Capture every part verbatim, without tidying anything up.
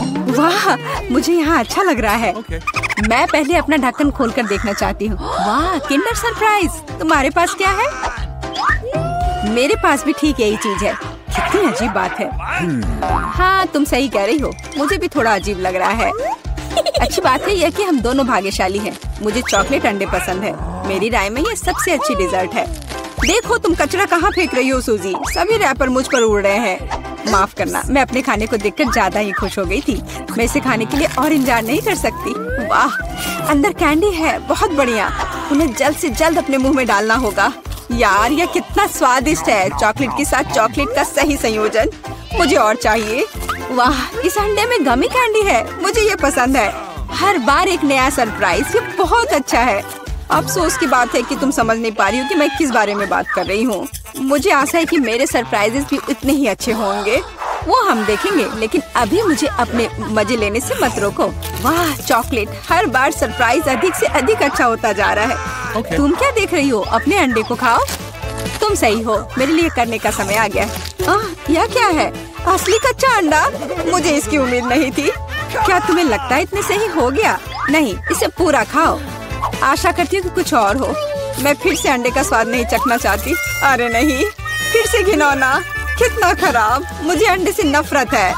वाह, मुझे यहाँ अच्छा लग रहा है। okay. मैं पहले अपना ढक्कन खोलकर देखना चाहती हूँ। वाह, किंडर सरप्राइज। तुम्हारे पास क्या है? मेरे पास भी ठीक यही चीज है। कितनी अजीब बात है। हाँ, तुम सही कह रही हो, मुझे भी थोड़ा अजीब लग रहा है। अच्छी बात है यह कि हम दोनों भाग्यशाली हैं। मुझे चॉकलेट अंडे पसंद है। मेरी राय में यह सबसे अच्छी डिजर्ट है। देखो, तुम कचरा कहाँ फेंक रही हो सूजी? सभी रैपर मुझ पर उड़ रहे हैं। माफ करना, मैं अपने खाने को देखकर ज्यादा ही खुश हो गई थी। मैं इसे खाने के लिए और इंतजार नहीं कर सकती। वाह, अंदर कैंडी है, बहुत बढ़िया। उन्हें जल्द से जल्द अपने मुँह में डालना होगा। यार, यह कितना स्वादिष्ट है। चॉकलेट के साथ चॉकलेट का सही संयोजन। मुझे और चाहिए। वाह, इस अंडे में गमी कैंडी है, मुझे ये पसंद है। हर बार एक नया सरप्राइज, ये बहुत अच्छा है। अफसोस की बात है कि तुम समझ नहीं पा रही हो कि मैं किस बारे में बात कर रही हूँ। मुझे आशा है कि मेरे सरप्राइजेस भी उतने ही अच्छे होंगे। वो हम देखेंगे, लेकिन अभी मुझे अपने मजे लेने से मत रोको। वाह, चॉकलेट। हर बार सरप्राइज अधिक से अधिक अच्छा होता जा रहा है। okay. तुम क्या देख रही हो? अपने अंडे को खाओ। तुम सही हो, मेरे लिए करने का समय आ गया। आह, यह क्या है? असली कच्चा अंडा? मुझे इसकी उम्मीद नहीं थी। क्या तुम्हें लगता है इतने से ही हो गया? नहीं, इसे पूरा खाओ। आशा करती हूँ कि कुछ और हो। मैं फिर से अंडे का स्वाद नहीं चखना चाहती। अरे नहीं, फिर से घिनौना। कितना खराब। मुझे अंडे से नफरत है।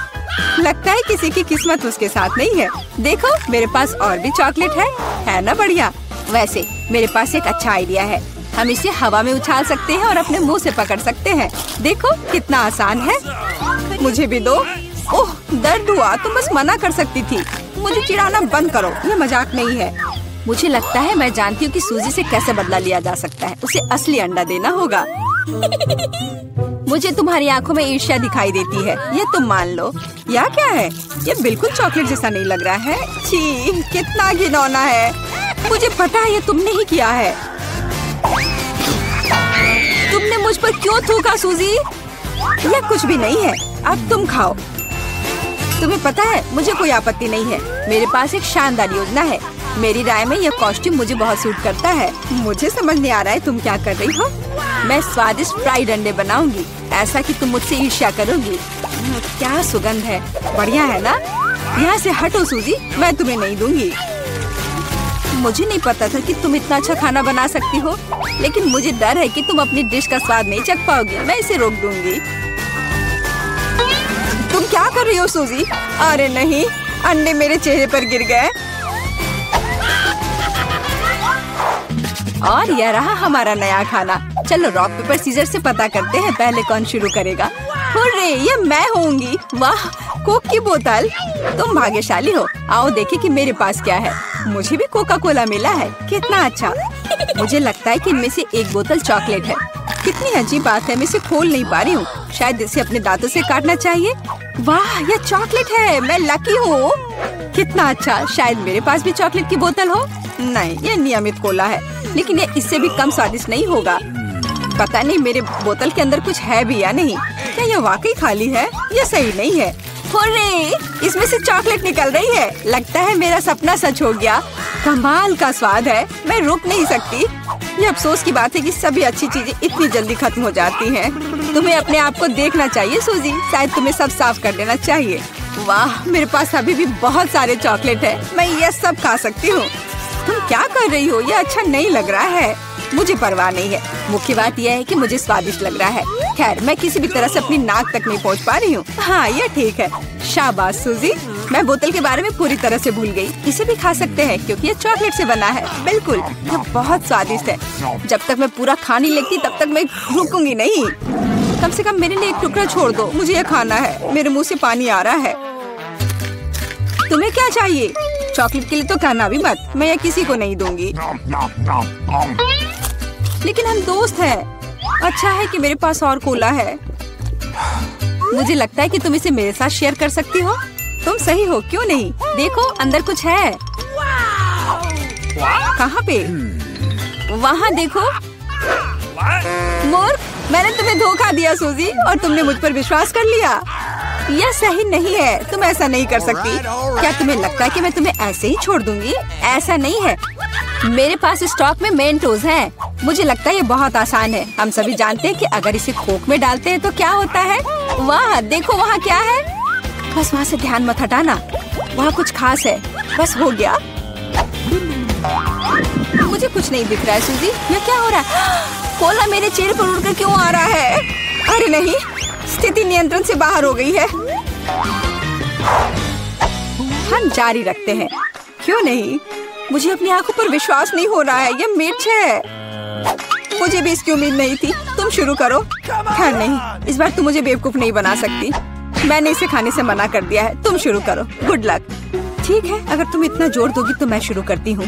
लगता है किसी की किस्मत उसके साथ नहीं है। देखो, मेरे पास और भी चॉकलेट है। है ना बढ़िया? वैसे मेरे पास एक अच्छा आइडिया है। हम इसे हवा में उछाल सकते हैं और अपने मुँह से पकड़ सकते हैं। देखो कितना आसान है। मुझे भी दो। ओह, दर्द हुआ। तुम बस मना कर सकती थी। मुझे चिढ़ाना बंद करो, ये मजाक नहीं है। मुझे लगता है मैं जानती हूँ कि सूजी से कैसे बदला लिया जा सकता है। उसे असली अंडा देना होगा। मुझे तुम्हारी आंखों में ईर्ष्या दिखाई देती है, ये तुम मान लो। यह क्या है? ये बिल्कुल चॉकलेट जैसा नहीं लग रहा है। छी, कितना घिनौना है। मुझे पता है ये तुमने ही किया है। तुमने मुझ पर क्यों थूका सूजी? यह कुछ भी नहीं है। अब तुम खाओ। तुम्हें पता है, मुझे कोई आपत्ति नहीं है। मेरे पास एक शानदार योजना है। मेरी राय में यह कॉस्ट्यूम मुझे बहुत सूट करता है। मुझे समझ नहीं आ रहा है तुम क्या कर रही हो। मैं स्वादिष्ट फ्राइड अंडे बनाऊंगी, ऐसा कि तुम मुझसे ईर्ष्या करोगी। क्या सुगंध है, बढ़िया है ना? यहाँ से हटो सूजी, मैं तुम्हें नहीं दूंगी। मुझे नहीं पता था कि तुम इतना अच्छा खाना बना सकती हो, लेकिन मुझे डर है कि तुम अपनी डिश का स्वाद नहीं चख पाओगी। मैं इसे रोक दूंगी। तुम क्या कर रही हो सूजी? अरे नहीं, अंडे मेरे चेहरे पर गिर गए। और यह रहा हमारा नया खाना। चलो रॉक पेपर सीजर से पता करते हैं पहले कौन शुरू करेगा। हुर्रे, ये मैं होंगी। वाह, कोक की बोतल। तुम भाग्यशाली हो। आओ देखें कि मेरे पास क्या है। मुझे भी कोका कोला मिला है। कितना अच्छा। मुझे लगता है कि इनमें से एक बोतल चॉकलेट है। कितनी अजीब बात है, मैं इसे खोल नहीं पा रही हूँ। शायद इसे अपने दांतों से काटना चाहिए। वाह, यह चॉकलेट है। मैं लकी हूँ। कितना अच्छा। शायद मेरे पास भी चॉकलेट की बोतल हो। नहीं, यह नियमित कोला है, लेकिन यह इससे भी कम स्वादिष्ट नहीं होगा। पता नहीं मेरे बोतल के अंदर कुछ है भी या नहीं। क्या यह वाकई खाली है? यह सही नहीं है। होर्रे, इसमें से चॉकलेट निकल रही है। लगता है मेरा सपना सच हो गया। कमाल का स्वाद है, मैं रुक नहीं सकती। यह अफसोस की बात है कि सभी अच्छी चीजें इतनी जल्दी खत्म हो जाती हैं। तुम्हें अपने आप को देखना चाहिए सूजी। शायद तुम्हें सब साफ कर देना चाहिए। वाह, मेरे पास अभी भी बहुत सारे चॉकलेट है। मैं यह सब खा सकती हूँ। तुम क्या कर रही हो? यह अच्छा नहीं लग रहा है। मुझे परवाह नहीं है। मुख्य बात यह है कि मुझे स्वादिष्ट लग रहा है। खैर, मैं किसी भी तरह से अपनी नाक तक नहीं पहुंच पा रही हूँ। हाँ, यह ठीक है। शाबाश सूजी, मैं बोतल के बारे में पूरी तरह से भूल गई। इसे भी खा सकते हैं क्योंकि यह चॉकलेट से बना है। बिल्कुल, यह बहुत स्वादिष्ट है। जब तक मैं पूरा खा नहीं लेती तब तक मैं रुकूंगी नहीं। कम से कम मेरे लिए एक टुकड़ा छोड़ दो, मुझे यह खाना है। मेरे मुँह से पानी आ रहा है। तुम्हें क्या चाहिए? चॉकलेट के लिए तो कहना भी मत। मैं यह किसी को नहीं दूंगी। लेकिन हम दोस्त हैं। अच्छा है कि मेरे पास और कोला है। मुझे लगता है कि तुम इसे मेरे साथ शेयर कर सकती हो। तुम सही हो, क्यों नहीं? देखो अंदर कुछ है। कहाँ पे? वहाँ देखो। मूर्ख, मैंने तुम्हें धोखा दिया सूजी, और तुमने मुझ पर विश्वास कर लिया। यह सही नहीं है। तुम ऐसा नहीं कर सकती। क्या तुम्हें लगता है कि मैं तुम्हें ऐसे ही छोड़ दूंगी? ऐसा नहीं है। मेरे पास स्टॉक में मेंटोस हैं। मुझे लगता है ये बहुत आसान है। हम सभी जानते हैं कि अगर इसे कोक में डालते हैं तो क्या होता है। वाह, देखो वहाँ क्या है। बस वहाँ से ध्यान मत हटाना, वहाँ कुछ खास है। बस हो गया, मुझे कुछ नहीं दिख रहा है। सूजी, यह क्या हो रहा है? कोला मेरे चेहरे पर उड़कर क्यों आ रहा है? अरे नहीं, स्थिति नियंत्रण से बाहर हो गई है। हम जारी रखते हैं, क्यों नहीं? मुझे अपनी आंखों पर विश्वास नहीं हो रहा है, ये मिर्च है। मुझे भी इसकी उम्मीद नहीं थी। तुम शुरू करो। खैर नहीं, इस बार तुम मुझे बेवकूफ नहीं बना सकती। मैंने इसे खाने से मना कर दिया है, तुम शुरू करो। Good luck. ठीक है, अगर तुम इतना जोर दोगी तो मैं शुरू करती हूँ।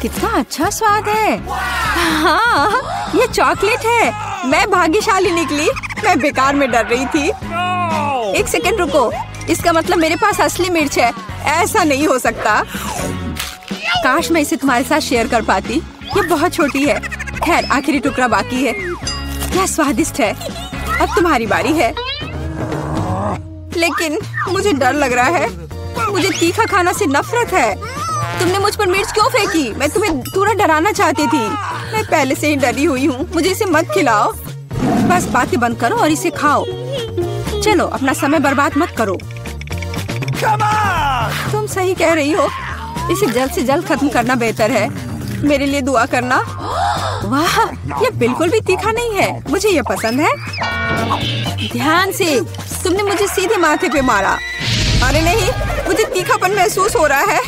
कितना अच्छा स्वाद है। हाँ, ये चॉकलेट है। मैं भाग्यशाली निकली, मैं बेकार में डर रही थी। एक सेकेंड रुको, इसका मतलब मेरे पास असली मिर्च है। ऐसा नहीं हो सकता। काश मैं इसे तुम्हारे साथ शेयर कर पाती। ये बहुत छोटी है। खैर, आखिरी टुकड़ा बाकी है। क्या स्वादिष्ट है। अब तुम्हारी बारी है, लेकिन मुझे डर लग रहा है। मुझे तीखा खाना से नफरत है। तुमने मुझ पर मिर्च क्यों फेंकी? मैं तुम्हें थोड़ा डराना चाहती थी। मैं पहले से ही डरी हुई हूँ। मुझे इसे मत खिलाओ। बस बातें बंद करो और इसे खाओ। चलो, अपना समय बर्बाद मत करो। तुम सही कह रही हो, इसे जल्द से जल्द खत्म करना बेहतर है। मेरे लिए दुआ करना। वाह, ये बिल्कुल भी तीखा नहीं है। मुझे ये पसंद है। ध्यान से, तुमने मुझे सीधे माथे पे मारा। अरे नहीं, मुझे तीखापन महसूस हो रहा है।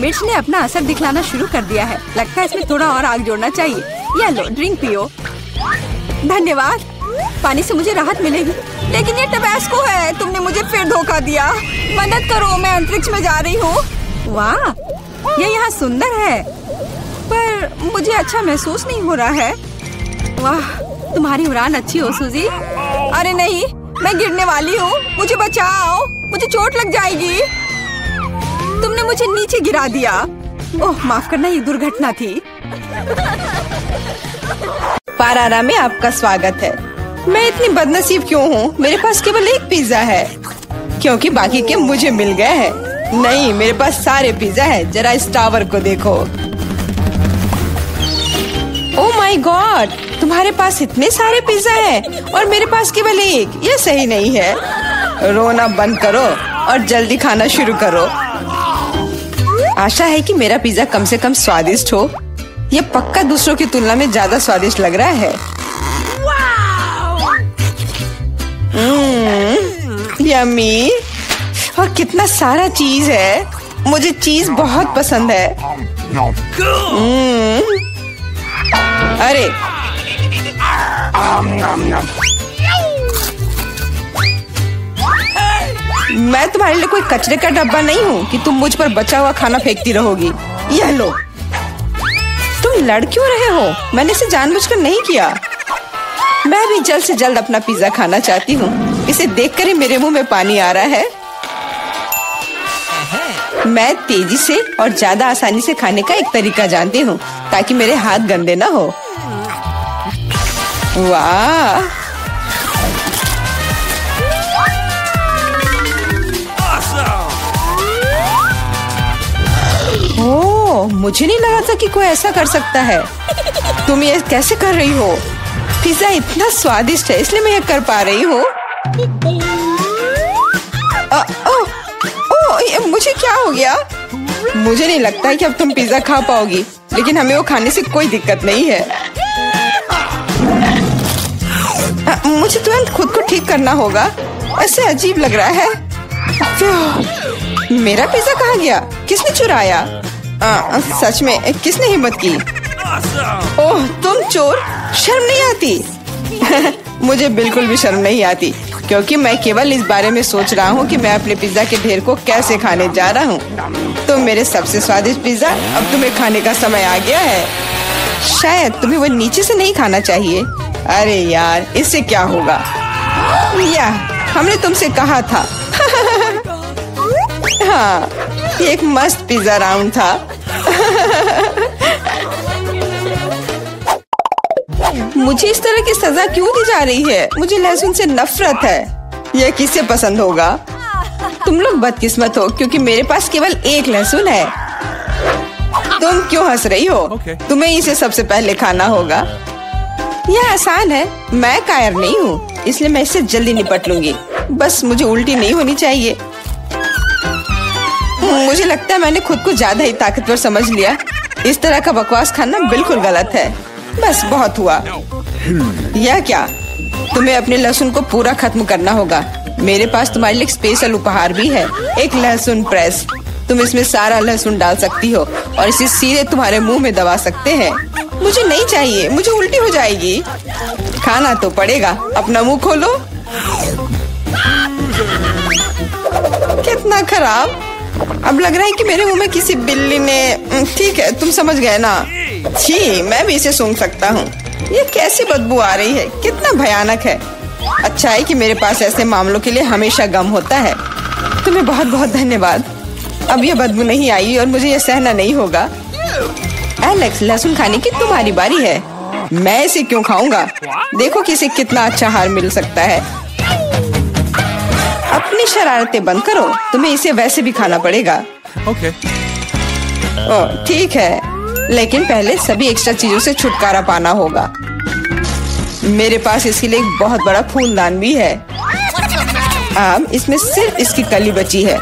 मिर्च ने अपना असर दिखलाना शुरू कर दिया है। लगता है इसमें थोड़ा और आग जोड़ना चाहिए। या लो, ड्रिंक पियो। धन्यवाद, पानी से मुझे राहत मिलेगी। लेकिन ये टबैस्को है। तुमने मुझे फिर धोखा दिया। मदद करो, मैं अंतरिक्ष में जा रही हूँ। वाह, ये यहाँ सुंदर है, पर मुझे अच्छा महसूस नहीं हो रहा है। वाह, तुम्हारी उड़ान अच्छी हो सूजी। अरे नहीं, मैं गिरने वाली हूँ। मुझे बचाओ, मुझे चोट लग जाएगी। तुमने मुझे नीचे गिरा दिया। ओह, माफ करना, ये दुर्घटना थी। पारारा में आपका स्वागत है। मैं इतनी बदनसीब क्यों हूँ? मेरे पास केवल एक पिज्जा है, क्योंकि बाकी के मुझे मिल गए हैं। नहीं, मेरे पास सारे पिज्जा है। जरा इस टावर को देखो। ओह माय गॉड, तुम्हारे पास इतने सारे पिज्जा हैं और मेरे पास केवल एक। ये सही नहीं है। रोना बंद करो और जल्दी खाना शुरू करो। आशा है कि मेरा पिज्जा कम से कम स्वादिष्ट हो। यह पक्का दूसरों की तुलना में ज्यादा स्वादिष्ट लग रहा है। यम्मी। और कितना सारा चीज है। मुझे चीज बहुत पसंद है। अरे मैं तुम्हारे लिए कोई कचरे का डब्बा नहीं हूँ कि तुम मुझ पर बचा हुआ खाना फेंकती रहोगी। यह लो। तुम लड़ क्यों रहे हो? मैंने इसे जानबूझकर नहीं किया। मैं भी जल्द से जल्द अपना पिज्जा खाना चाहती हूँ। इसे देखकर ही मेरे मुंह में पानी आ रहा है। मैं तेजी से और ज्यादा आसानी से खाने का एक तरीका जानती हूँ, ताकि मेरे हाथ गंदे ना हो। वाह, ओह, मुझे नहीं लगा था कि कोई ऐसा कर सकता है। तुम ये कैसे कर रही हो? पिज्जा इतना स्वादिष्ट है, इसलिए मैं यह कर पा रही हूँ। मुझे क्या हो गया? मुझे नहीं लगता है कि अब तुम पिज्जा खा पाओगी, लेकिन हमें वो खाने से कोई दिक्कत नहीं है। आ, मुझे तुरंत खुद को ठीक करना होगा। ऐसे अजीब लग रहा है। मेरा पिज्जा कहाँ गया? किसने चुराया? आ, सच में किसने हिम्मत की? ओह, तुम चोर! शर्म नहीं आती? मुझे बिल्कुल भी शर्म नहीं आती, क्योंकि मैं केवल इस बारे में सोच रहा हूँ कि मैं अपने पिज्जा के ढेर को कैसे खाने जा रहा हूँ। तो मेरे सबसे स्वादिष्ट पिज्जा, अब तुम्हें खाने का समय आ गया है। शायद तुम्हें वो नीचे से नहीं खाना चाहिए। अरे यार, इससे क्या होगा? या, हमने तुमसे कहा था। हाँ, ये एक मस्त पिज्जा राउंड था। मुझे इस तरह की सजा क्यों दी जा रही है? मुझे लहसुन से नफरत है। यह किसे पसंद होगा? तुम लोग बदकिस्मत हो, क्योंकि मेरे पास केवल एक लहसुन है। तुम क्यों हंस रही हो? okay. तुम्हें इसे सबसे पहले खाना होगा। यह आसान है। मैं कायर नहीं हूँ, इसलिए मैं इससे जल्दी निपट लूंगी। बस मुझे उल्टी नहीं होनी चाहिए। मुझे लगता है मैंने खुद को ज्यादा ही ताकतवर समझ लिया। इस तरह का बकवास खाना बिल्कुल गलत है। बस बहुत हुआ। यह क्या? तुम्हें अपने लहसुन को पूरा खत्म करना होगा। मेरे पास तुम्हारे लिए स्पेशल उपहार भी है, एक लहसुन प्रेस। तुम इसमें सारा लहसुन डाल सकती हो और इसे सीधे तुम्हारे मुंह में दबा सकते हैं। मुझे नहीं चाहिए, मुझे उल्टी हो जाएगी। खाना तो पड़ेगा। अपना मुंह खोलो। कितना खराब। अब लग रहा है कि मेरे मुंह में किसी बिल्ली ने। ठीक है, तुम समझ गए ना। छी, मैं भी इसे सूंघ सकता हूँ। ये कैसी बदबू आ रही है, कितना भयानक है। अच्छा है कि मेरे पास ऐसे मामलों के लिए हमेशा गम होता है। तुम्हें बहुत बहुत धन्यवाद। अब यह बदबू नहीं आई और मुझे यह सहना नहीं होगा। एलेक्स, लहसुन खाने की तुम्हारी बारी है। मैं इसे क्यों खाऊंगा? देखो कि इसे कितना अच्छा हार मिल सकता है। अपनी शरारतें बंद करो, तुम्हें इसे वैसे भी खाना पड़ेगा। ओके। ओ, ठीक है, लेकिन पहले सभी एक्स्ट्रा चीजों से छुटकारा पाना होगा। मेरे पास इसके लिए एक बहुत बड़ा फूलदान भी है। अब इसमें सिर्फ इसकी कली बची है,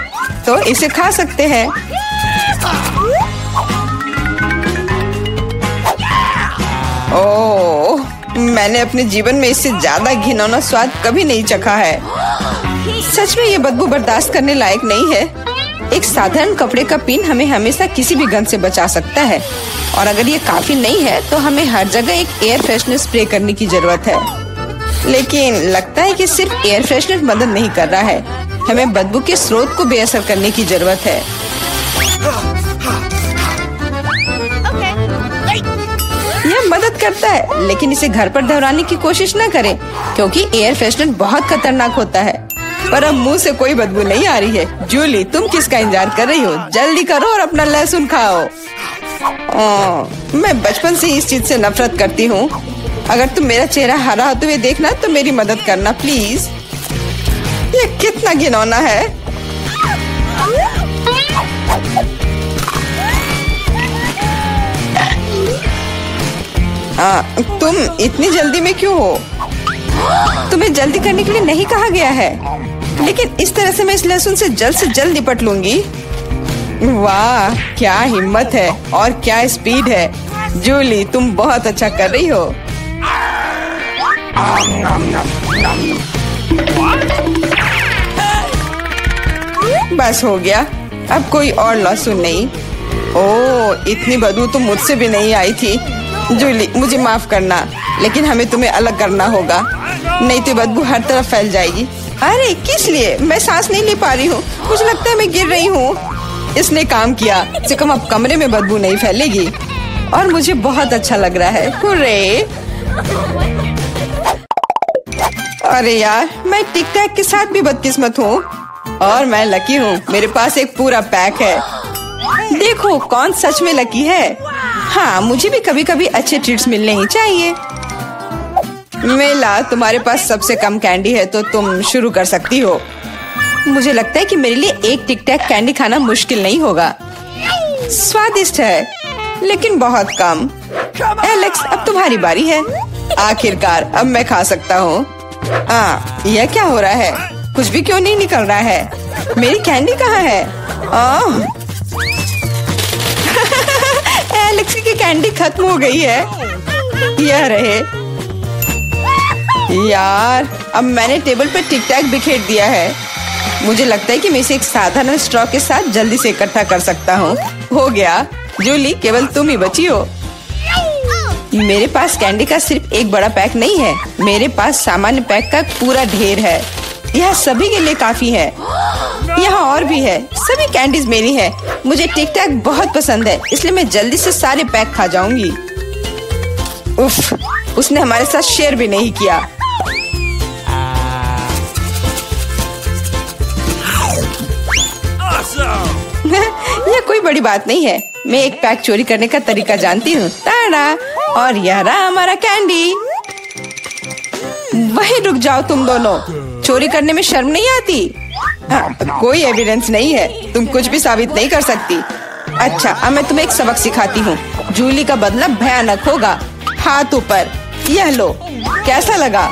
तो इसे खा सकते हैं। ओह, मैंने अपने जीवन में इससे ज्यादा घिनौना स्वाद कभी नहीं चखा है। सच में ये बदबू बर्दाश्त करने लायक नहीं है। एक साधारण कपड़े का पिन हमें हमेशा किसी भी गंध से बचा सकता है, और अगर ये काफी नहीं है तो हमें हर जगह एक एयर फ्रेशनर स्प्रे करने की जरूरत है। लेकिन लगता है कि सिर्फ एयर फ्रेशनर मदद नहीं कर रहा है। हमें बदबू के स्रोत को बेअसर करने की जरूरत है। यह मदद करता है, लेकिन इसे घर पर दोहराने की कोशिश न करें, क्योंकि एयर फ्रेशनर बहुत खतरनाक होता है। पर अब मुंह से कोई बदबू नहीं आ रही है। जूली, तुम किसका इंतजार कर रही हो? जल्दी करो और अपना लहसुन खाओ। ओ, मैं बचपन से इस चीज से नफरत करती हूँ। अगर तुम मेरा चेहरा हरा होते हुए देखना तो मेरी मदद करना प्लीज। ये कितना घिनौना है। आ, तुम इतनी जल्दी में क्यों हो? तुम्हें जल्दी करने के लिए नहीं कहा गया है। लेकिन इस तरह से मैं इस लहसुन से जल्द से जल्द निपट लूंगी। वाह, क्या हिम्मत है और क्या स्पीड है। जूली, तुम बहुत अच्छा कर रही हो। बस हो गया, अब कोई और लहसुन नहीं। ओह, इतनी बदबू तो मुझसे भी नहीं आई थी। जूली, मुझे माफ करना, लेकिन हमें तुम्हें अलग करना होगा, नहीं तो बदबू हर तरफ फैल जाएगी। अरे किस लिए? मैं सांस नहीं ले पा रही हूँ, मुझे लगता है मैं गिर रही हूँ। इसने काम किया, कम से कम अब कमरे में बदबू नहीं फैलेगी और मुझे बहुत अच्छा लग रहा है। हुर्रे। अरे यार, मैं टिक टैक के साथ भी बदकिस्मत हूँ, और मैं लकी हूँ। मेरे पास एक पूरा पैक है। देखो कौन सच में लकी है। हाँ, मुझे भी कभी कभी अच्छे ट्रीट्स मिलने ही चाहिए। मेला, तुम्हारे पास सबसे कम कैंडी है, तो तुम शुरू कर सकती हो। मुझे लगता है कि मेरे लिए एक टिक टैक कैंडी खाना मुश्किल नहीं होगा। स्वादिष्ट है, लेकिन बहुत कम। एलेक्स, अब तुम्हारी बारी है। आखिरकार, अब मैं खा सकता हूँ। आ, यह क्या हो रहा है? कुछ भी क्यों नहीं निकल रहा है? मेरी कैंडी कहाँ है? एलेक्स की कैंडी खत्म हो गई है। यह रहे। यार, अब मैंने टेबल पर टिक टैक बिखेर दिया है। मुझे लगता है कि मैं इसे एक साधारण स्ट्रॉ के साथ जल्दी से इकट्ठा कर सकता हूँ। हो गया। जूली, केवल तुम ही बची हो। मेरे पास कैंडी का सिर्फ एक बड़ा पैक नहीं है, मेरे पास सामान्य पैक का पूरा ढेर है। यह सभी के लिए काफी है। यहाँ और भी है। सभी कैंडीज मेरी है। मुझे टिक टैक बहुत पसंद है, इसलिए मैं जल्दी से सारे पैक खा जाऊंगी। उफ, उसने हमारे साथ शेयर भी नहीं किया। यह कोई बड़ी बात नहीं है। मैं एक पैक चोरी करने का तरीका जानती हूँ। ताड़ा, और यह रहा हमारा कैंडी। वहीं रुक जाओ तुम दोनों। चोरी करने में शर्म नहीं आती? हाँ, कोई एविडेंस नहीं है, तुम कुछ भी साबित नहीं कर सकती। अच्छा, अब मैं तुम्हें एक सबक सिखाती हूँ। जूली का बदला भयानक होगा। हाथ ऊपर। यह लो, कैसा लगा?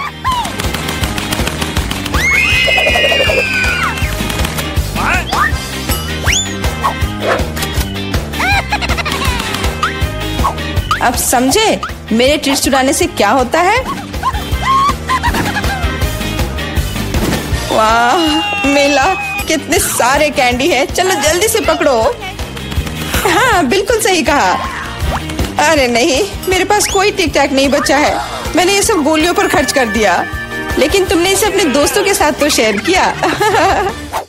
अब समझे मेरे ट्रीट चुराने से क्या होता है? वाह मेला, कितने सारे कैंडी है, चलो जल्दी से पकड़ो। हाँ बिल्कुल सही कहा। अरे नहीं, मेरे पास कोई टिक टैक नहीं बचा है, मैंने ये सब गोलियों पर खर्च कर दिया, लेकिन तुमने इसे अपने दोस्तों के साथ तो शेयर किया।